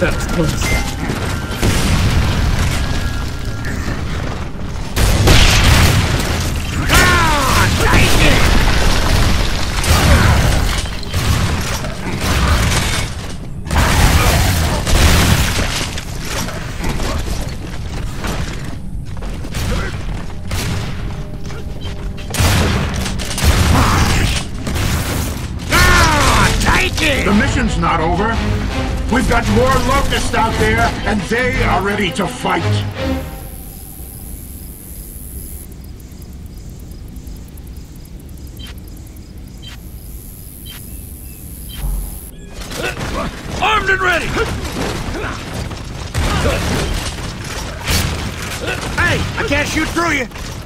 That's close. We've got more locusts out there, and they are ready to fight. Armed and ready! Hey, I can't shoot through you!